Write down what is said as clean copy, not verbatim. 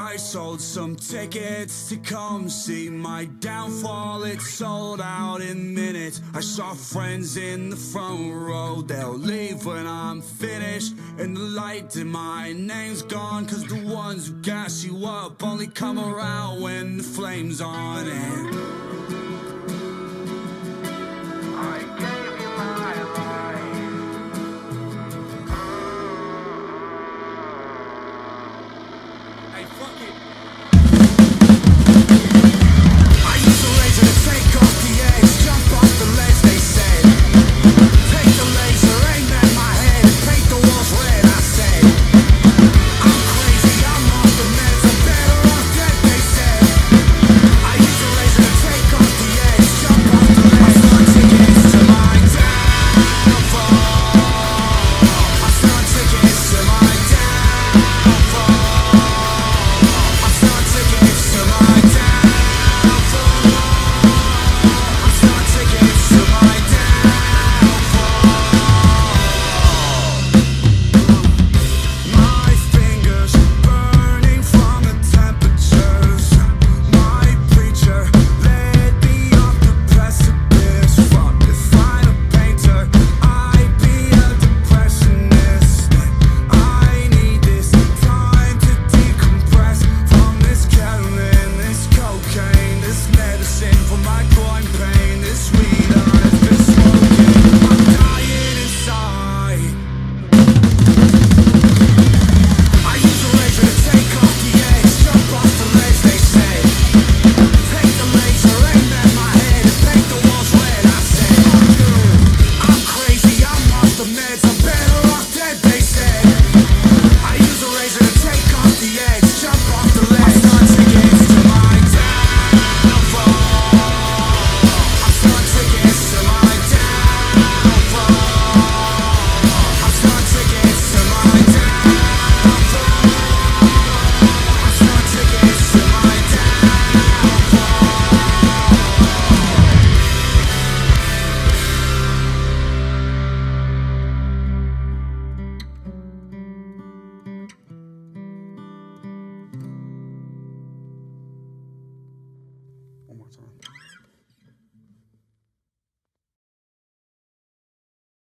I sold some tickets to come see my downfall. It sold out in minutes. I saw friends in the front row. They'll leave when I'm finished. And the light in my name's gone, 'cause the ones who gas you up only come around when the flame's on. And